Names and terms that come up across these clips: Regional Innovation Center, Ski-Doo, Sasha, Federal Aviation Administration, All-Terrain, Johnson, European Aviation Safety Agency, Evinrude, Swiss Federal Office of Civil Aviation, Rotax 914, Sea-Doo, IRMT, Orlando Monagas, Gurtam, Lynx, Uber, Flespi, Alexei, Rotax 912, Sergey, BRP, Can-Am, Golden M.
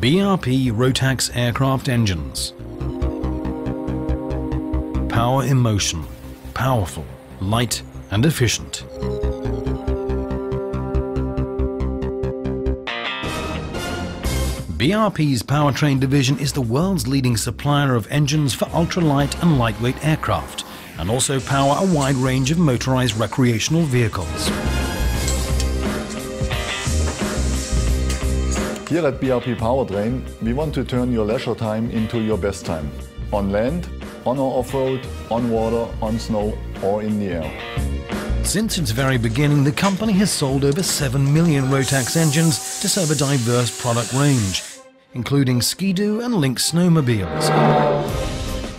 BRP Rotax aircraft engines. Power in motion, powerful, light and efficient. BRP's powertrain division is the world's leading supplier of engines for ultralight and lightweight aircraft, and also power a wide range of motorized recreational vehicles. Here at BRP Powertrain, we want to turn your leisure time into your best time. On land, on or off-road, on water, on snow or in the air. Since its very beginning, the company has sold over 7 million Rotax engines to serve a diverse product range, including Ski-Doo and Lynx snowmobiles,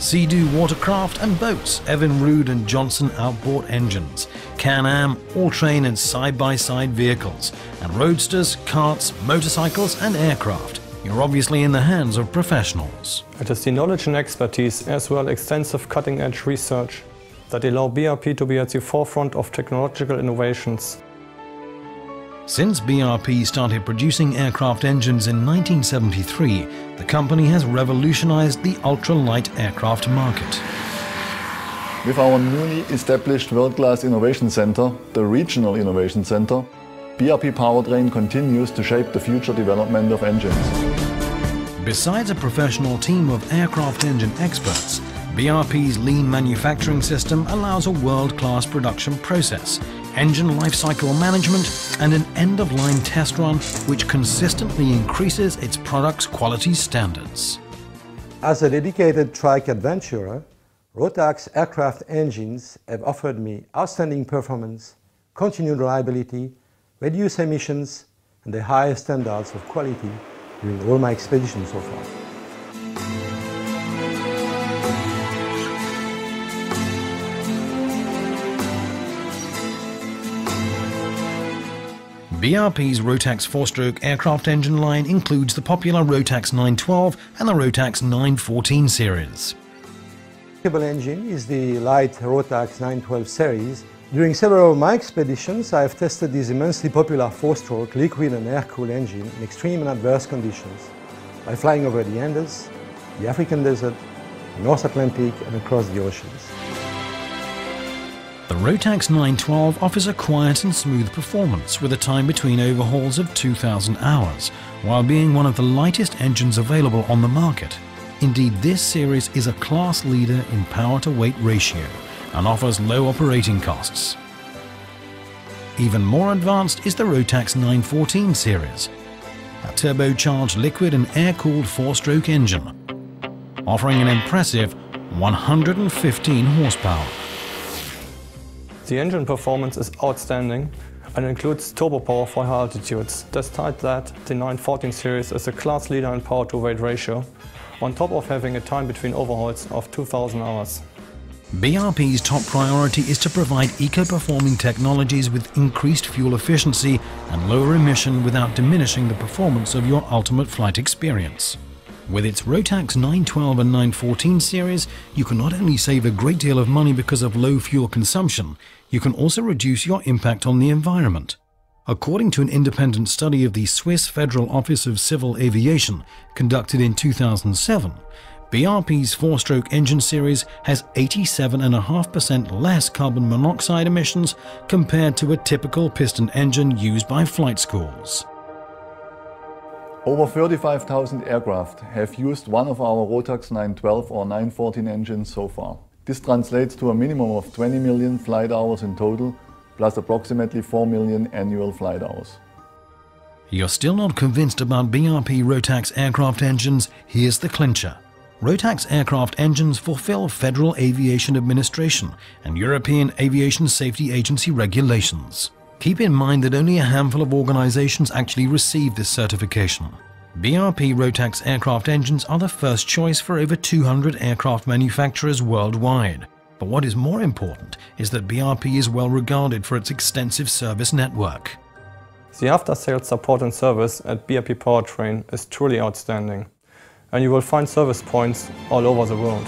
Sea-Doo watercraft and boats, Evinrude and Johnson outboard engines, Can-Am, All-Terrain and side-by-side vehicles, and roadsters, carts, motorcycles and aircraft. You're obviously in the hands of professionals. It is the knowledge and expertise, as well extensive cutting-edge research, that allow BRP to be at the forefront of technological innovations. Since BRP started producing aircraft engines in 1973, the company has revolutionized the ultralight aircraft market. With our newly established world-class innovation center, the Regional Innovation Center, BRP Powertrain continues to shape the future development of engines. Besides a professional team of aircraft engine experts, BRP's lean manufacturing system allows a world-class production process, engine lifecycle management and an end-of-line test run which consistently increases its product's quality standards. As a dedicated trike adventurer, Rotax aircraft engines have offered me outstanding performance, continued reliability, reduced emissions and the highest standards of quality during all my expeditions so far. BRP's Rotax 4-stroke aircraft engine line includes the popular Rotax 912 and the Rotax 914 series. The cable engine is the light Rotax 912 series. During several of my expeditions, I have tested this immensely popular 4-stroke liquid and air-cooled engine in extreme and adverse conditions by flying over the Andes, the African desert, the North Atlantic and across the oceans. The Rotax 912 offers a quiet and smooth performance with a time between overhauls of 2,000 hours, while being one of the lightest engines available on the market. Indeed, this series is a class leader in power-to-weight ratio and offers low operating costs. Even more advanced is the Rotax 914 series, a turbocharged liquid and air-cooled 4-stroke engine, offering an impressive 115 horsepower. The engine performance is outstanding and includes turbo power for high altitudes. Despite that, the 914 series is a class leader in power-to-weight ratio, on top of having a time between overhauls of 2,000 hours. BRP's top priority is to provide eco-performing technologies with increased fuel efficiency and lower emission without diminishing the performance of your ultimate flight experience. With its Rotax 912 and 914 series, you can not only save a great deal of money because of low fuel consumption, you can also reduce your impact on the environment. According to an independent study of the Swiss Federal Office of Civil Aviation, conducted in 2007, BRP's 4-stroke engine series has 87.5% less carbon monoxide emissions compared to a typical piston engine used by flight schools. Over 35,000 aircraft have used one of our Rotax 912 or 914 engines so far. This translates to a minimum of 20 million flight hours in total, plus approximately 4 million annual flight hours. You're still not convinced about BRP Rotax aircraft engines? Here's the clincher. Rotax aircraft engines fulfill Federal Aviation Administration and European Aviation Safety Agency regulations. Keep in mind that only a handful of organizations actually receive this certification. BRP Rotax aircraft engines are the first choice for over 200 aircraft manufacturers worldwide. But what is more important is that BRP is well regarded for its extensive service network. The after-sales support and service at BRP Powertrain is truly outstanding, and you will find service points all over the world.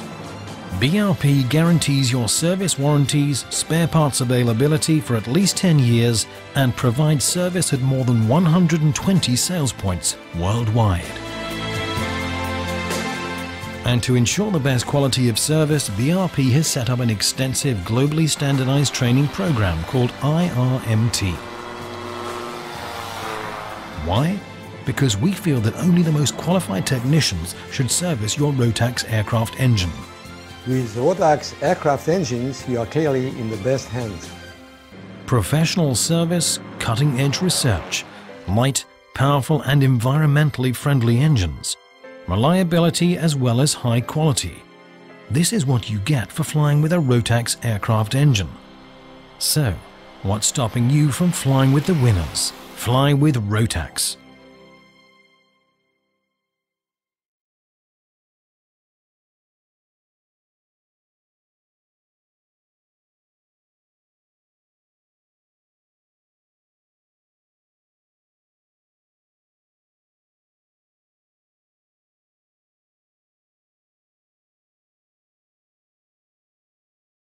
BRP guarantees your service warranties, spare parts availability for at least 10 years, and provides service at more than 120 sales points worldwide. And to ensure the best quality of service, BRP has set up an extensive globally standardized training program called IRMT. Why? Because we feel that only the most qualified technicians should service your Rotax aircraft engine. With Rotax aircraft engines, you are clearly in the best hands. Professional service, cutting-edge research, light, powerful and environmentally friendly engines, reliability as well as high quality. This is what you get for flying with a Rotax aircraft engine. So, what's stopping you from flying with the winners? Fly with Rotax.